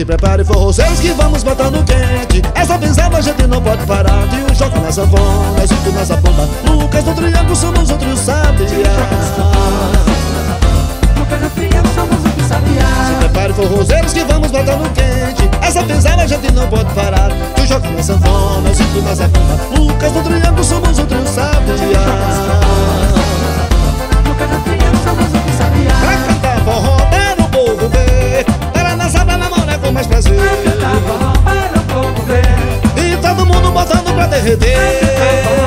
Se prepare, forrozeiros, que vamos botar no quente. Essa pensada a gente não pode parar. Tio Joca na sanfona, Zito na zabumba, Lucas no triângulo, somos o Trio Sabiá. Se prepare, forrozeiros, que vamos botar no quente. Essa pesada a gente não pode parar. Tio Joca na sanfona, Zito na zabumba, Lucas no triângulo, somos o Trio Sabiá. Pra cantar forró para o povo ver, para dançar, para namorar com mais prazer. Pra cantar forró para o povo ver, e todo mundo botando pra derreter. Pra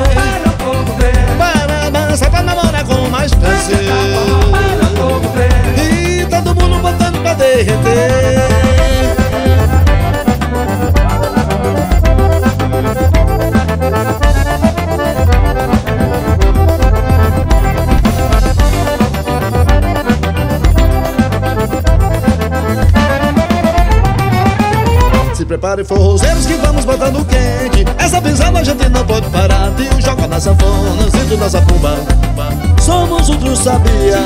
cantar forró para o povo ver, para dançar, para namorar com mais prazer. Pra cantar forró para o povo ver, e todo mundo botando pra derreter. Prepare, forrozeiros, que vamos botar no quente. Essa pensada a gente não pode parar. Tio Joca na sanfona, Zito na zabumba, somos o Trio Sabiá.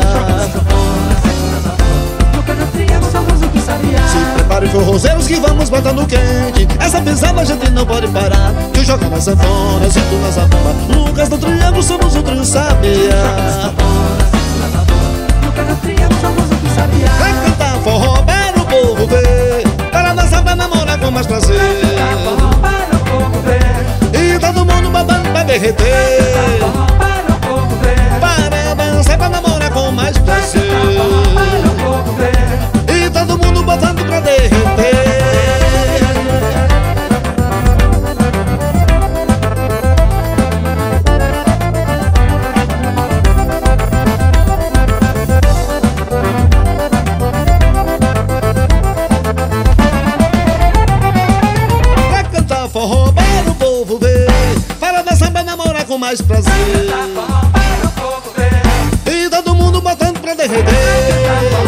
Se prepare, forrozeiros, que vamos botar no quente. Essa pensada a gente não pode parar. Tio Joca na sanfona, Zito na zabumba, Lucas no triângulo, somos o Trio Sabiá. Pra cantar forró para o povo ver, para dançar, para namorar com mais prazer. Pra cantar forró para o povo ver, e todo mundo babando pra derreter. Pra cantar forró para o povo ver, para dançar, para namorar com mais prazer. Pra cantar forró para o povo ver, e todo mundo botando pra derreter. Mais prazer, pra cantar forró para o povo ver, e todo mundo botando pra derreter.